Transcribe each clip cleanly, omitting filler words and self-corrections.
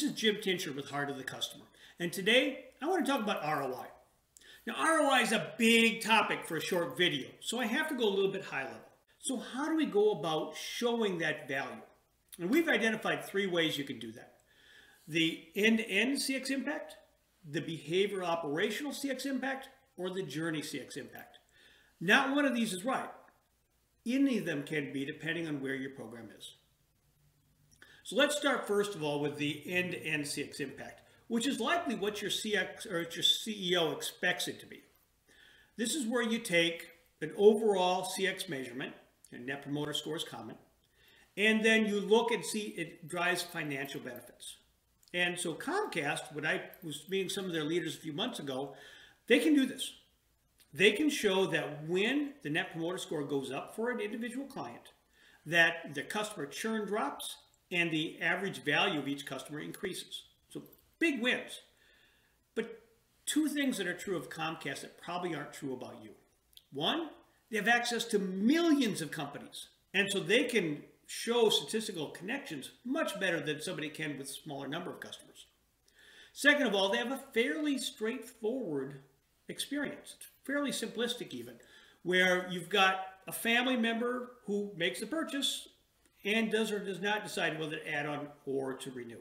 This is Jim Tincher with Heart of the Customer, and today I want to talk about ROI. Now, ROI is a big topic for a short video, so I have to go a little bit high level. So how do we go about showing that value? And we've identified three ways you can do that. The end-to-end CX impact, the behavior operational CX impact, or the journey CX impact. Not one of these is right. Any of them can be depending on where your program is. So let's start first of all with the end-to-end CX impact, which is likely what your CX or your CEO expects it to be. This is where you take an overall CX measurement, and Net Promoter Score is common, and then you look and see it drives financial benefits. And so Comcast, when I was meeting some of their leaders a few months ago, they can do this. They can show that when the Net Promoter Score goes up for an individual client, that the customer churn drops, and the average value of each customer increases. So big wins. But two things that are true of Comcast that probably aren't true about you. One, they have access to millions of companies. And so they can show statistical connections much better than somebody can with a smaller number of customers. Second of all, they have a fairly straightforward experience. It's fairly simplistic even, where you've got a family member who makes the purchase and does or does not decide whether to add on or to renew.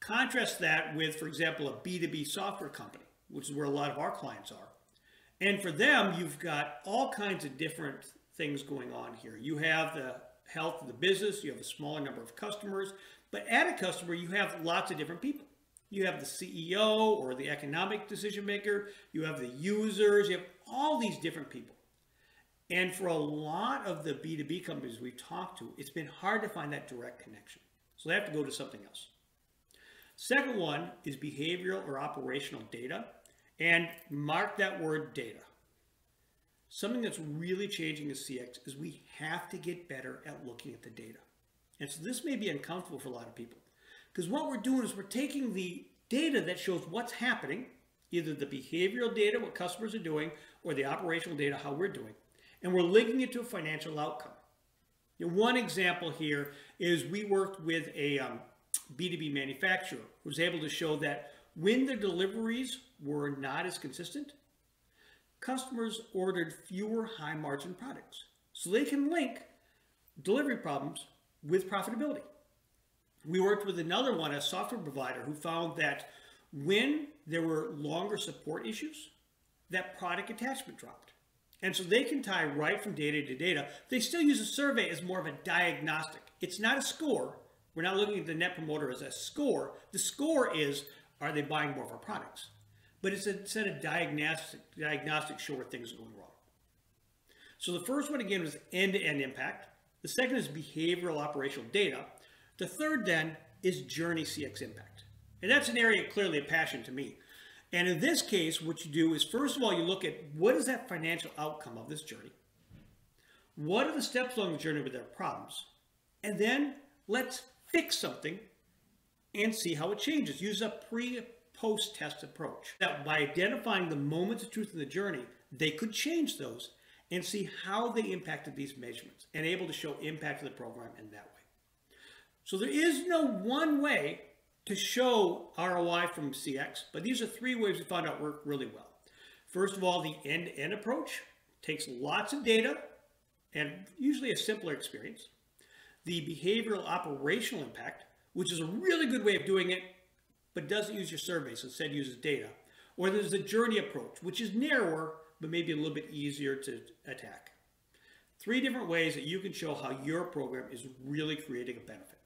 Contrast that with, for example, a B2B software company, which is where a lot of our clients are. And for them, you've got all kinds of different things going on here. You have the health of the business, you have a smaller number of customers, but at a customer, you have lots of different people. You have the CEO or the economic decision maker, you have the users, you have all these different people. And for a lot of the B2B companies we've talked to, it's been hard to find that direct connection. So they have to go to something else. Second one is behavioral or operational data. And mark that word, data. Something that's really changing in CX is we have to get better at looking at the data. And so this may be uncomfortable for a lot of people. Because what we're doing is we're taking the data that shows what's happening, either the behavioral data, what customers are doing, or the operational data, how we're doing. And we're linking it to a financial outcome. Now, one example here is we worked with a B2B manufacturer who was able to show that when their deliveries were not as consistent, customers ordered fewer high-margin products. So they can link delivery problems with profitability. We worked with another one, a software provider, who found that when there were longer support issues, that product attachment dropped. And so they can tie right from data to data. They still use a survey as more of a diagnostic. It's not a score. We're not looking at the Net Promoter as a score. The score is, are they buying more of our products? But it's a set of diagnostic show where things are going wrong. So the first one, again, was end-to-end impact. The second is behavioral operational data. The third, then, is journey CX impact. And that's an area clearly a passion to me. And in this case, what you do is, first of all, you look at what is that financial outcome of this journey? What are the steps along the journey with their problems? And then let's fix something and see how it changes. Use a pre-post-test approach. That by identifying the moments of truth in the journey, they could change those and see how they impacted these measurements and able to show impact to the program in that way. So there is no one way to show ROI from CX, but these are three ways we found out work really well. First of all, the end-to-end approach takes lots of data and usually a simpler experience. The behavioral operational impact, which is a really good way of doing it, but doesn't use your surveys, instead uses data. Or there's the journey approach, which is narrower, but maybe a little bit easier to attack. Three different ways that you can show how your program is really creating a benefit.